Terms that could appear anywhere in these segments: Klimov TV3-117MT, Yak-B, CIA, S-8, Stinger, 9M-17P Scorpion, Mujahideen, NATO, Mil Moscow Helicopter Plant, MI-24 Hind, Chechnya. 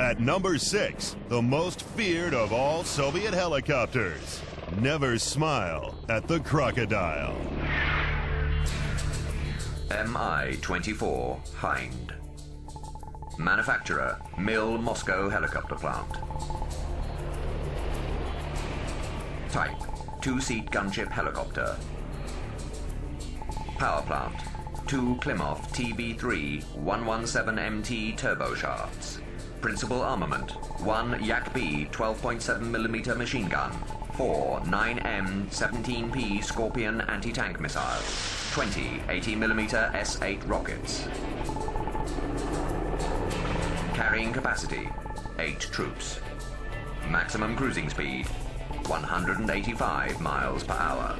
At number 6, the most feared of all Soviet helicopters. Never smile at the crocodile. MI-24 Hind. Manufacturer, Mil Moscow Helicopter Plant. Type, two-seat gunship helicopter. Power plant, two Klimov TV3-117MT turboshafts. Principal armament, one Yak-B 12.7mm machine gun, four 9M-17P Scorpion anti-tank missiles, 20 80mm S-8 rockets. Carrying capacity, 8 troops. Maximum cruising speed, 185 miles per hour.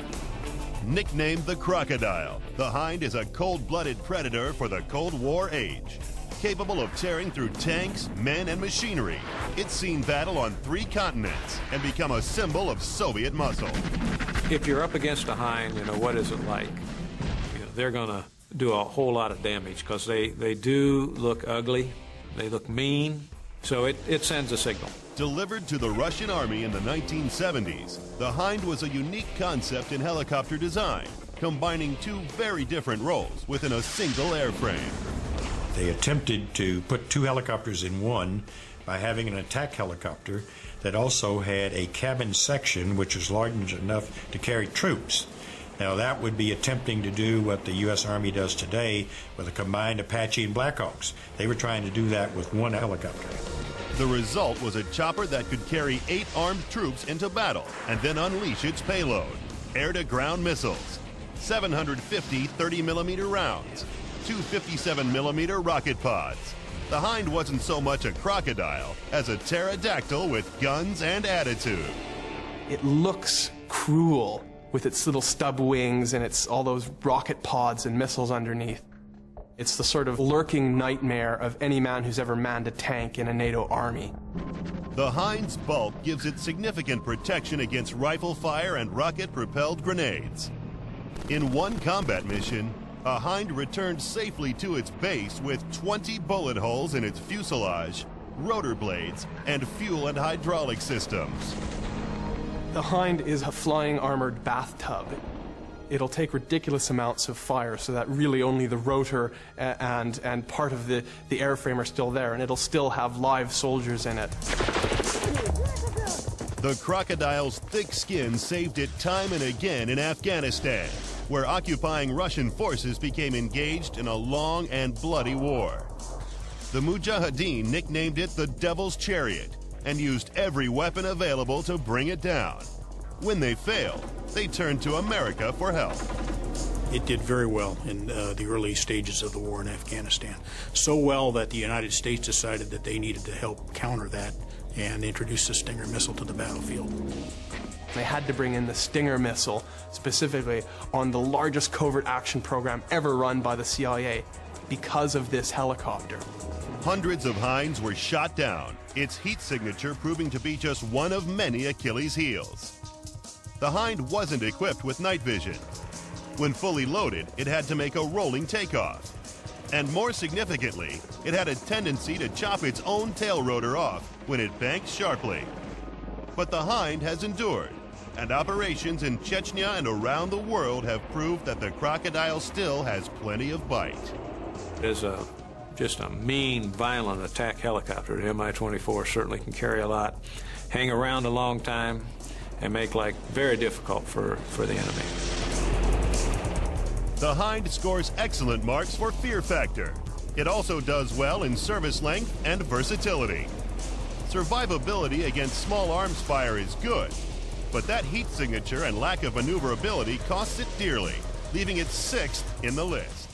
Nicknamed the Crocodile, the Hind is a cold-blooded predator for the Cold War age. Capable of tearing through tanks, men, and machinery, it's seen battle on 3 continents and become a symbol of Soviet muscle. If you're up against a Hind, you know, what is it like? You know, they're going to do a whole lot of damage because they do look ugly, they look mean, so it sends a signal. Delivered to the Russian army in the 1970s, the Hind was a unique concept in helicopter design, combining 2 very different roles within a single airframe. They attempted to put 2 helicopters in one by having an attack helicopter that also had a cabin section which was large enough to carry troops. Now that would be attempting to do what the U.S. Army does today with a combined Apache and Blackhawks. They were trying to do that with one helicopter. The result was a chopper that could carry 8 armed troops into battle and then unleash its payload, air-to-ground missiles, 750 30mm rounds, 2 57mm rocket pods. The Hind wasn't so much a crocodile as a pterodactyl with guns and attitude. It looks cruel with its little stub wings and its all those rocket pods and missiles underneath. It's the sort of lurking nightmare of any man who's ever manned a tank in a NATO army. The Hind's bulk gives it significant protection against rifle fire and rocket-propelled grenades. In one combat mission, a Hind returned safely to its base with 20 bullet holes in its fuselage, rotor blades, and fuel and hydraulic systems. The Hind is a flying armored bathtub. It'll take ridiculous amounts of fire so that really only the rotor and part of the airframe are still there, and it'll still have live soldiers in it. The crocodile's thick skin saved it time and again in Afghanistan, where occupying Russian forces became engaged in a long and bloody war. The Mujahideen nicknamed it the Devil's Chariot and used every weapon available to bring it down. When they failed, they turned to America for help. It did very well in the early stages of the war in Afghanistan. So well that the United States decided that they needed to help counter that and introduce the Stinger missile to the battlefield. They had to bring in the Stinger missile, specifically on the largest covert action program ever run by the CIA, because of this helicopter. Hundreds of Hinds were shot down, its heat signature proving to be just one of many Achilles' heels. The Hind wasn't equipped with night vision. When fully loaded, it had to make a rolling takeoff. And more significantly, it had a tendency to chop its own tail rotor off when it banked sharply. But the Hind has endured, and operations in Chechnya and around the world have proved that the crocodile still has plenty of bite. It is just a mean, violent attack helicopter. The MI-24 certainly can carry a lot, hang around a long time, and make life very difficult for the enemy. The Hind scores excellent marks for fear factor. It also does well in service length and versatility. Survivability against small arms fire is good, but that heat signature and lack of maneuverability costs it dearly, leaving it 6th in the list.